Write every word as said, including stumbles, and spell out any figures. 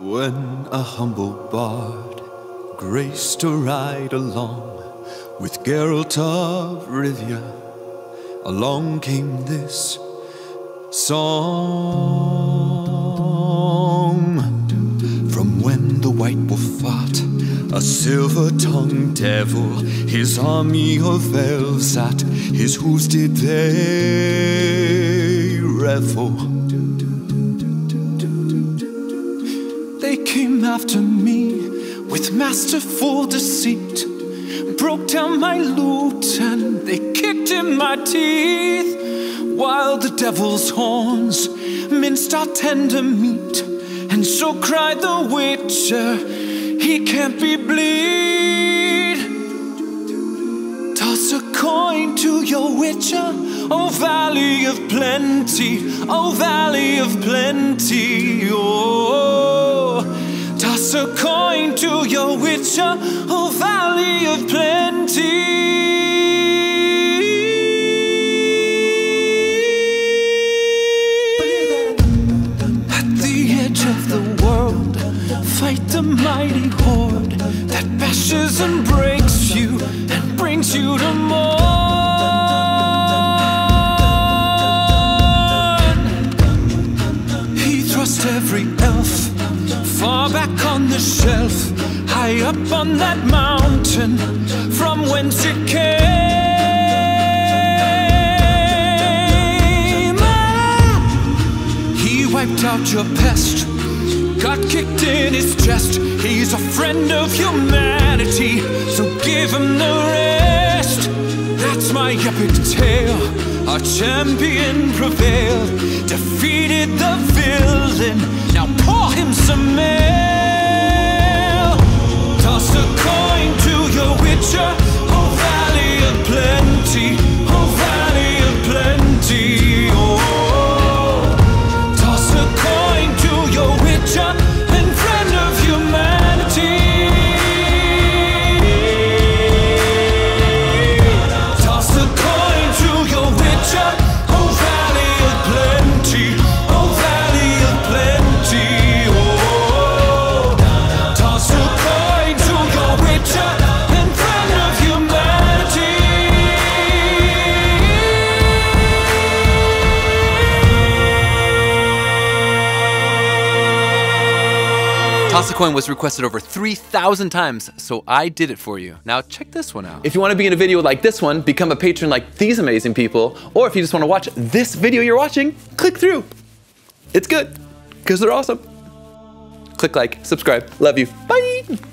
When a humble bard graced to ride along with Geralt of Rivia, along came this song. From when the White Wolf fought a silver-tongued devil, his army of elves at his hooves did they revel. They came after me with masterful deceit, broke down my lute and they kicked in my teeth, while the devil's horns minced our tender meat. And so cried the witcher, he can't be bleed. Toss a coin to your witcher, O Valley of Plenty, O Valley of Plenty, oh. Toss a coin to your witcher, O Valley of Plenty. At the edge of the world, fight the mighty horde that bashes and breaks you and brings you to morn. He thrust every elf far back on the shelf, high up on that mountain, from whence it came. Ah! He wiped out your pest, got kicked in his chest. He's a friend of humanity, so give him the rest. That's my epic tale. Our champion prevailed, defeated the villain. Now pour him some ale. Toss a coin to your witcher, O Valley of Plenty, O Valley of Plenty, oh. Toss a coin to your witcher and friend of humanity. Toss a coin to your witcher, O Valley of Plenty, O Valley of Plenty. Toss a Coin was requested over three thousand times, so I did it for you. Now check this one out. If you want to be in a video like this one, become a patron like these amazing people, or if you just want to watch this video you're watching, click through. It's good, because they're awesome. Click like, subscribe, love you, bye!